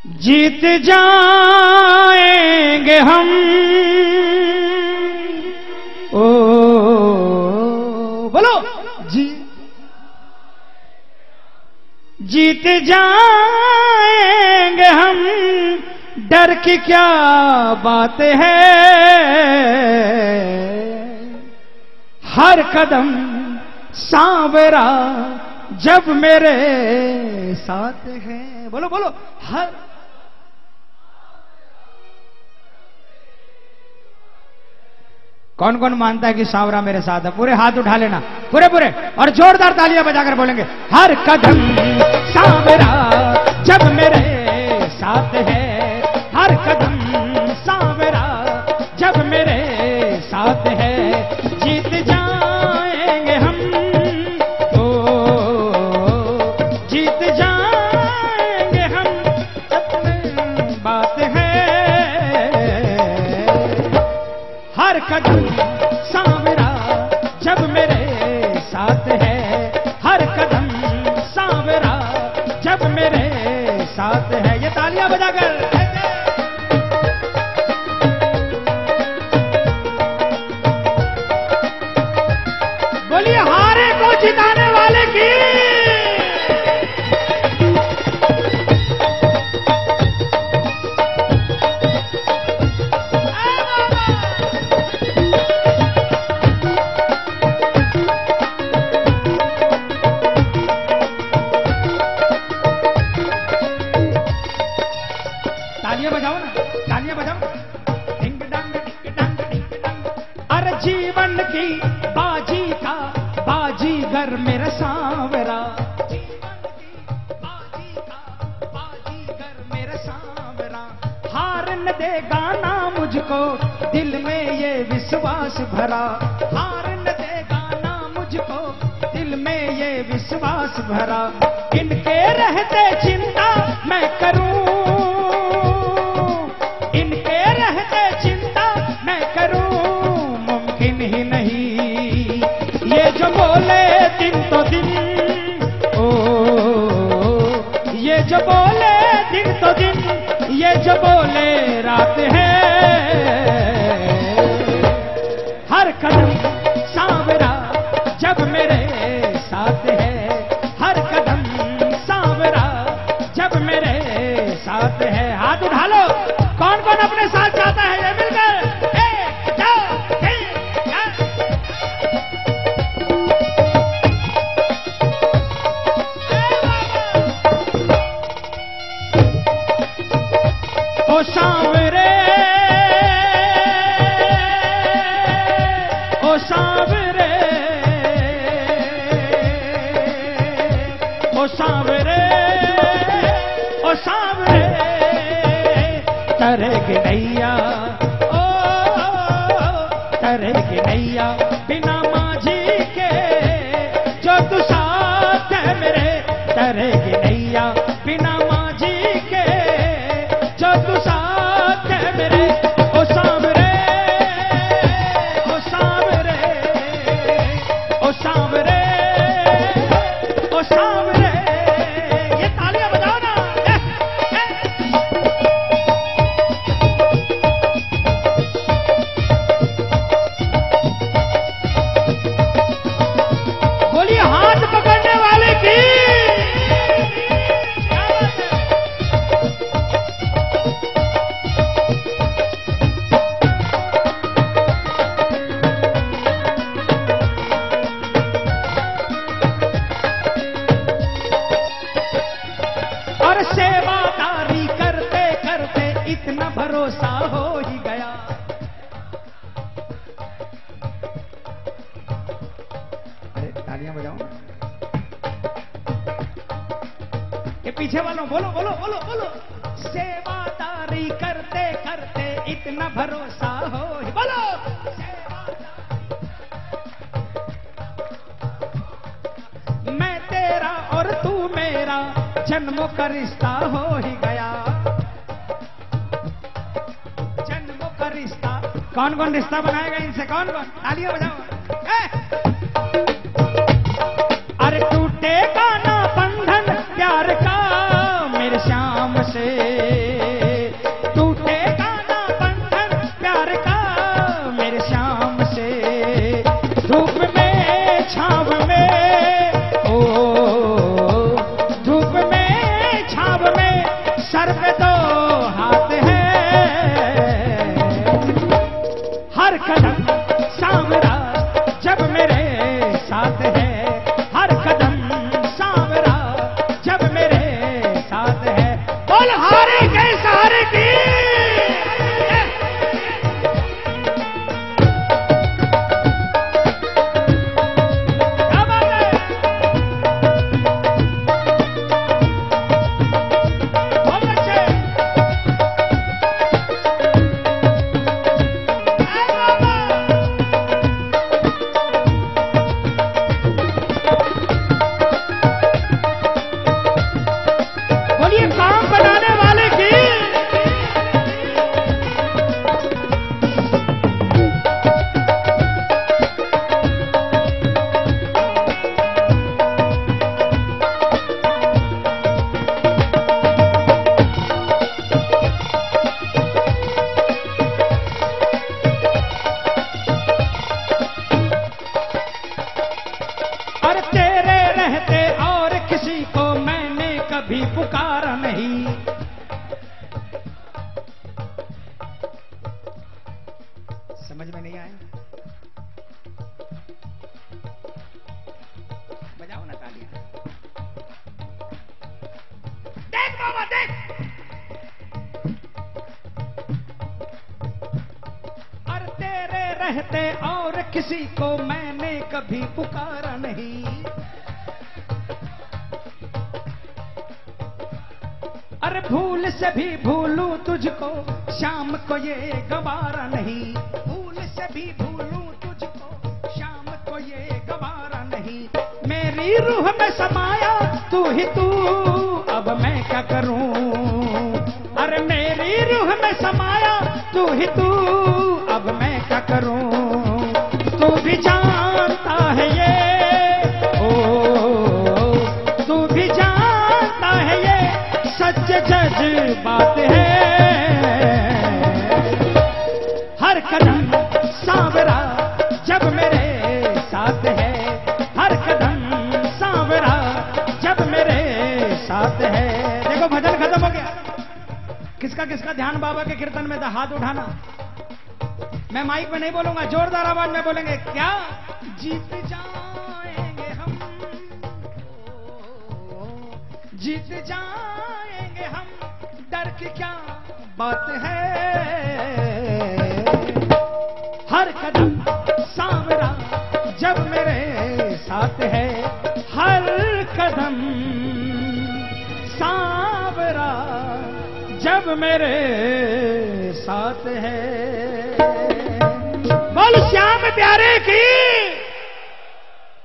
जीत जाएंगे हम ओ बोलो जी जीत जाएंगे हम डर की क्या बात है। हर कदम सांवरा जब मेरे साथ है। बोलो बोलो हर कौन कौन मानता है कि सांवरा मेरे साथ है। पूरे हाथ उठा लेना पूरे पूरे और जोरदार तालियां बजाकर बोलेंगे हर कदम सांवरा जब मेरे साथ है। हर कदम सांवरा जब मेरे साथ है। जीत जाएंगे हम तो जीत जाएंगे हम बात है। हर कदम बाजीगर मेरा सांवरा। जीवन की बाजी का बाजीगर मेरा सांवरा। हार न देगा ना मुझको दिल में ये विश्वास भरा। हार न देगा ना मुझको दिल में ये विश्वास भरा। इनके रहते चिंता मैं करूं इनके रहते चिंता मैं करूं मुमकिन ही नहीं। ये जो बोले दिन तो दिन ओ ये जो बोले दिन तो दिन ये जो बोले रात है। हर कदम सांवरा जब मेरे साथ है। हर कदम सांवरा जब मेरे साथ है। हाथ उठा लो कौन कौन अपने साथ जाता है ये मिलकर नैया ओ तरह के नैया बिना माझी के जो तू साथ है मेरे। तरह के नैया बिना माझी के जो तू साथ है मेरे। ओ सांवरे ओ सांवरे ओ सांवरे। ये तालियां बजाओ ना। सेवादारी करते करते इतना भरोसा हो ही गया। अरे तालियां बजाओ ये पीछे वालों बोलो बोलो बोलो बोलो। सेवादारी करते करते इतना भरोसा हो ही बोलो। मैं तेरा और तू मेरा जन्मों का रिश्ता हो ही गया। जन्मों का रिश्ता कौन कौन रिश्ता बनाएगा इनसे कौन कौन तालियां बजाओ। अरे टूटेगा ना बंधन प्यार का मेरे श्याम से टूटेगा ना बंधन प्यार का मेरे श्याम से। धूप में छाव में ओ धूप में छाव में सर्व दो हाथ है। हर कदम सांवरा जब मेरे साथ है। पुकारा नहीं समझ में नहीं आया। बजाओ ना तालियां। देख बाबा देख। और तेरे रहते और किसी को मैंने कभी पुकारा नहीं। अरे भूल से भी भूलू तुझको शाम को ये गवारा नहीं। भूल से भी भूलू तुझको शाम को ये गवारा नहीं। मेरी रूह में समाया तू ही तू अब मैं क्या करूं। अरे मेरी रूह में समाया तू ही तू अब मैं क्या करूं। तू भी जानता है ये बात है। हर कदम सांवरा जब मेरे साथ है। हर कदम सांवरा जब मेरे साथ है। देखो भजन खत्म हो गया। किसका किसका ध्यान बाबा के कीर्तन में था हाथ उठाना। मैं माइक में नहीं बोलूंगा, जोरदार आवाज में बोलेंगे। क्या जीत जाएंगे हम, जीत जाएंगे हम, डर की क्या बात है। हर कदम सांवरा जब मेरे साथ है। हर कदम सांवरा जब मेरे साथ है। बोल श्याम प्यारे की।